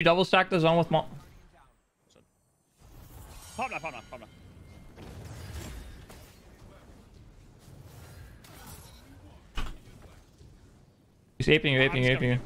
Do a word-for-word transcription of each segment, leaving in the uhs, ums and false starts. You double stack the zone with mo- Pop that, pop that, pop that. He's aping you, aping you, aping you.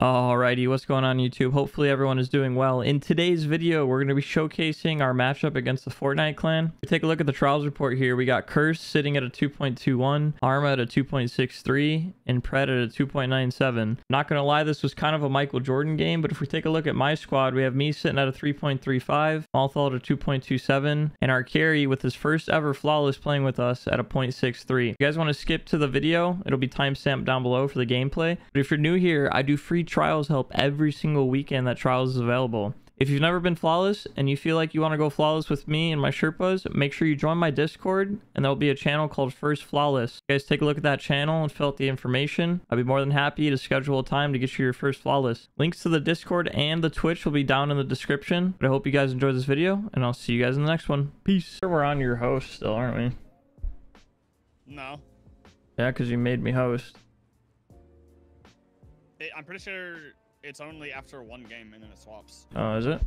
Alrighty, what's going on YouTube? Hopefully everyone is doing well. In today's video, we're going to be showcasing our matchup against the Fortnite clan. We take a look at the trials report here. We got Curse sitting at a two point two one, Arma at a two point six three, and Pred at a two point nine seven. Not going to lie, this was kind of a Michael Jordan game, but if we take a look at my squad, we have me sitting at a three point three five, Malthal at a two point two seven, and our carry with his first ever flawless playing with us at a zero point six three. If you guys want to skip to the video, it'll be timestamped down below for the gameplay. But if you're new here, I do free trials help every single weekend that trials is available. If you've never been flawless and you feel like you want to go flawless with me and my Sherpas, make sure you join my Discord, and there'll be a channel called First Flawless. You guys take a look at that channel and fill out the information. I'd be more than happy to schedule a time to get you your first flawless. Links to the Discord and the Twitch will be down in the description. But I hope you guys enjoyed this video, and I'll see you guys in the next one. Peace. We're on your host still, aren't we? No. Yeah, because you made me host. I'm pretty sure it's only after one game and then it swaps. Oh, is it?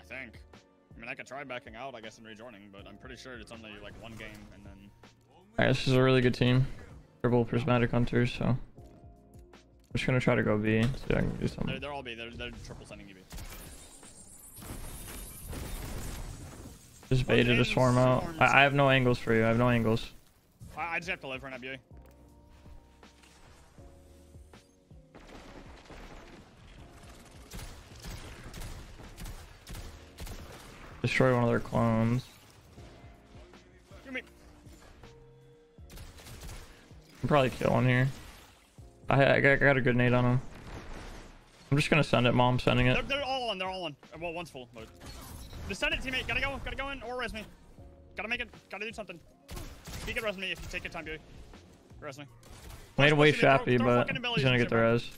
I think. I mean, I could try backing out, I guess, and rejoining, but I'm pretty sure it's only like one game and then. Alright, this is a really good team. They're both prismatic hunters, so I'm just gonna try to go B. See if I can do something. They're, they're all B. They're, they're triple sending you B. Just baited a swarm out. I, I have no angles for you. I have no angles. I, I just have to live right now, B. Destroy one of their clones. I'm probably killing here. I, I, I got a good nade on him. I'm just gonna send it, Mom. Sending it. They're, they're all on. They're all on. Well, one's full. But just send it, teammate. Gotta go. Gotta go in or res me. Gotta make it. Gotta do something. You can res me if you take your time, dude. Res me. Made away Shappy, but he's gonna get the res.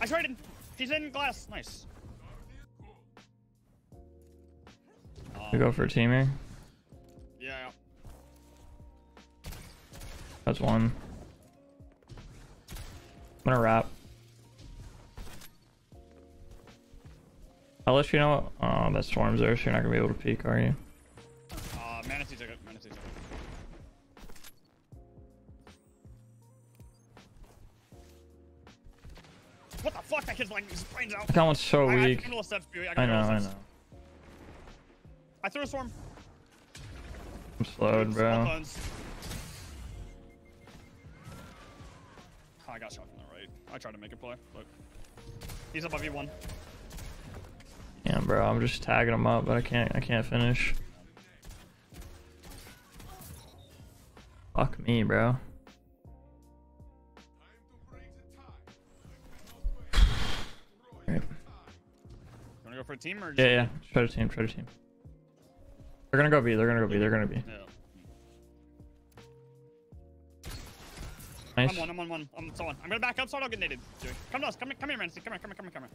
I traded. He's in glass. Nice. We go for a team here. Yeah. That's one. I'm gonna wrap. I'll let you know. Oh, that swarm's there, so you're not gonna be able to peek, are you? Uh, Manatee took it. Manatee took it. What the fuck? That kid's like, his brain's out. That one's so I, weak. I, I, steps, I, I know, I know. I threw a swarm. I'm slowed, bro. Oh, I got shot from the right. I tried to make a play. Look. He's up by V one. Yeah, bro. I'm just tagging him up, but I can't, I can't finish. Fuck me, bro. For a team or just yeah, yeah. Try to team, try to team. They're gonna go B, they're gonna go B, they're gonna B. Yeah. Nice. I'm one, I'm one, one. I'm someone. I'm gonna back up so I don't get naded. Come to us, come, come here, man. Come here, come here, come here, come here.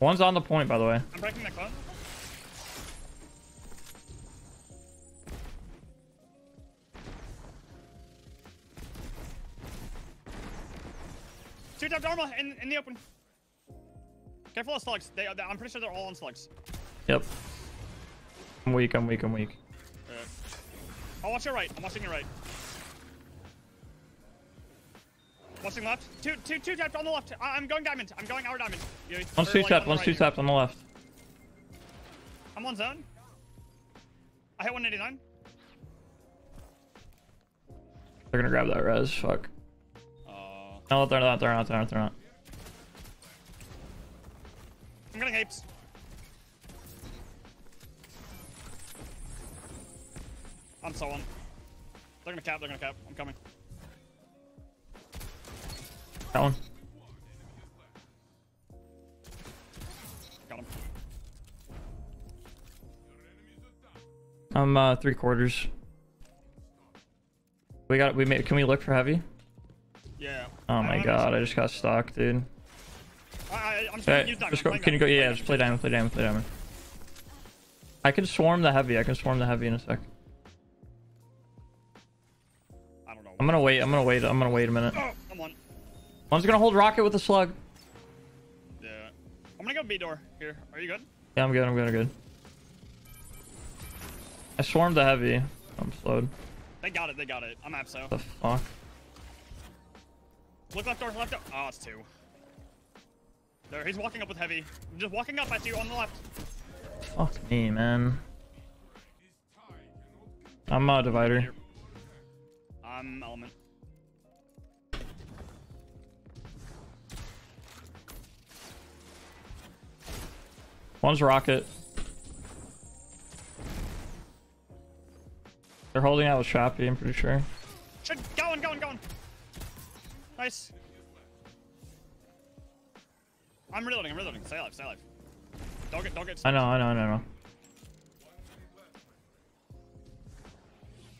One's on the point, by the way. I'm breaking that clone. Two top Dharma in, in the open. Careful of slugs. They, they, I'm pretty sure they're all on slugs. Yep. I'm weak. I'm weak. I'm weak. Right. I'll watch your right. I'm watching your right. Watching left. Two, two, two tapped on the left. I, I'm going diamond. I'm going our diamond. You're, one's two like tapped. On one's right two tapped on the left. I'm on zone. I hit one eighty-nine. They're gonna grab that res. Fuck. Uh, no, they're not. They're not. They're not. They're not. I'm getting apes. I'm so on. They're gonna cap, they're gonna cap. I'm coming. That one. Got him. I'm uh, three quarters. We got we made can we look for heavy? Yeah. Oh my I god, I just got stuck, dude. I, I'm just right, use just go, can you go? Yeah, yeah, just play diamond, play diamond, play diamond. I can swarm the heavy. I can swarm the heavy in a sec. I don't know. I'm gonna wait. I'm gonna wait. I'm gonna wait a minute. Oh, come on. One's gonna hold rocket with a slug. Yeah. I'm gonna go B door here. Are you good? Yeah, I'm good. I'm good. I'm good. I swarmed the heavy. I'm slowed. They got it. They got it. I'm abso. The fuck. Look left door. Left door. Oh, it's two. There. He's walking up with heavy. Just walking up at you on the left. Fuck me, man. I'm a divider. I'm element. One's rocket. They're holding out with Shappy, I'm pretty sure. Should going, going, going. Nice. I'm reloading, I'm reloading. Stay alive, stay alive. Don't get, don't get. I know, I know, I know, I know.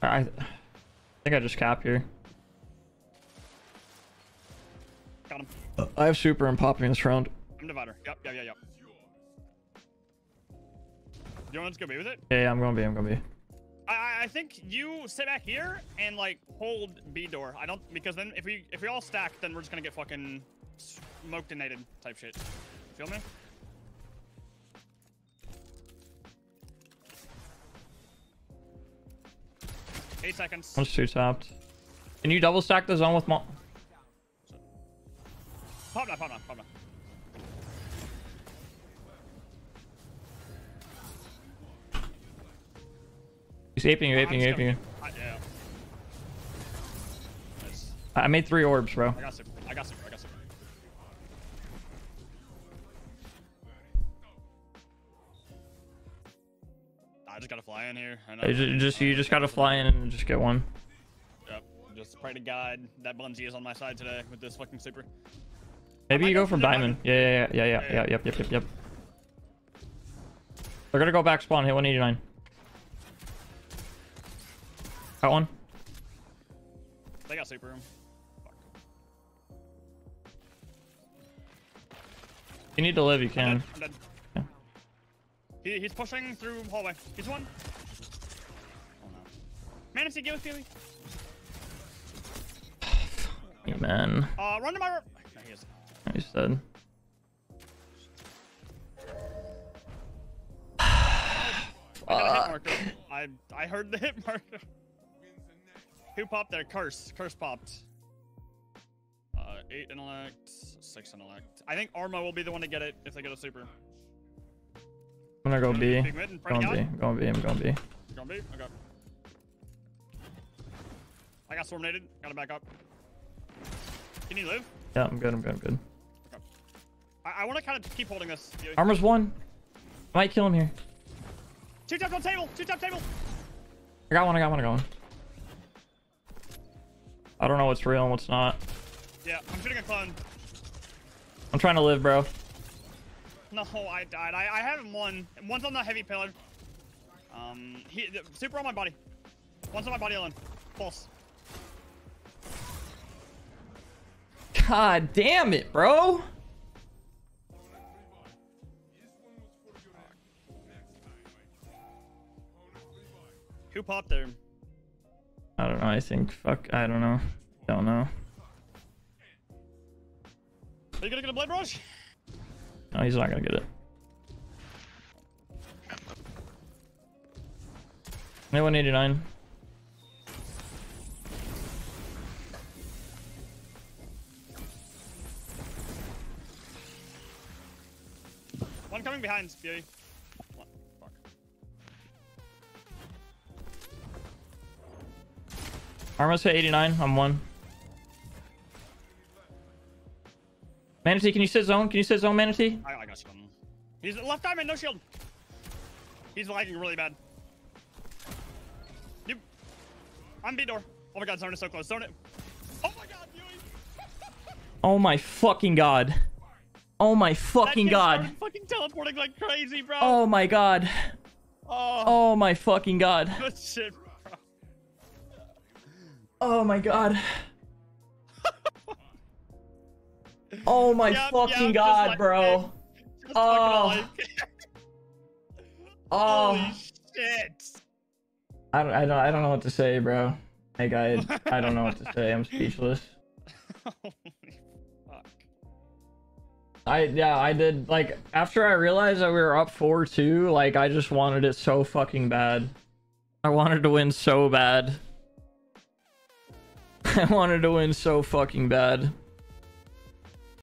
I think I just cap here. Got him. Uh, I have super and popping this round. I'm divider. Yep, yep, yep, yep. You want to go B with it? Yeah, yeah, I'm going B, I'm going B. I, I think you sit back here and like hold B door. I don't, because then if we if we all stack, then we're just gonna get fucking smoke detonated type shit. Feel me? Eight seconds. One's two tapped. Can you double stack the zone with mo- Pop down, pop down, pop down. He's aping you, aping you, aping you. I, yeah. Nice. I made three orbs, bro. I got super, I got super, I got super. I just gotta fly in here. I know. You just, you just gotta fly in and just get one. Yep. Just pray to God that Bungie is on my side today with this fucking super. Maybe you go from diamond. Yeah, yeah, yeah, yeah, yeah, yeah, yep, yep, yep, yep. They're gonna go back spawn. Hit one eighty-nine. Got one. They got super room. Fuck. You need to live. You can. I'm dead. I'm dead. He, he's pushing through hallway. He's one. Oh no. Manatee, get with Feely. Hey, man. Uh, run to my room. No, he isn't. He's dead. I, hit I I heard the hit marker. Who popped there? Curse. Curse popped. Uh, eight intellect, six intellect. I think Arma will be the one to get it if they get a super. I'm gonna go B. Going B. Going B. I'm going B. Going B? Okay. I got swarminated. Gotta back up. Can you live? Yeah, I'm good. I'm good. I'm good. Okay. I, I want to kind of keep holding this. Armor's one. I might kill him here. Two taps on table. Two taps table. I got one. I got one. I got one. I don't know what's real and what's not. Yeah, I'm shooting a clone. I'm trying to live, bro. No, I died. I, I haven't won. One's on the heavy pillar. Um, he, the, super on my body. One's on my body alone. Pulse. God damn it, bro. Who popped there? I don't know. I think. Fuck. I don't know. Don't know. Are you gonna get a blade rush? No, he's not gonna get it. No, one eighty-nine. One coming behind, Fury. What the fuck? Arma's hit eighty-nine. I'm one. Manatee, can you sit zone? Can you sit zone, Manatee? I, I got something. He's left diamond, no shield. He's lagging really bad. You, I'm B door. Oh my god, zone is so close. Zone it. Oh my god, Yui. Oh my fucking god. Oh my fucking god. Fucking teleporting like crazy, bro. Oh my god. Oh, oh my fucking god. Good shit, bro. Oh my god. Oh my yep, fucking yep, god, like, bro. Just oh. Like oh. Holy shit. I don't, I don't, I don't know what to say, bro. Like, I, I don't know what to say. I'm speechless. Holy fuck. I, yeah, I did, like, after I realized that we were up four two, like, I just wanted it so fucking bad. I wanted to win so bad. I wanted to win so fucking bad.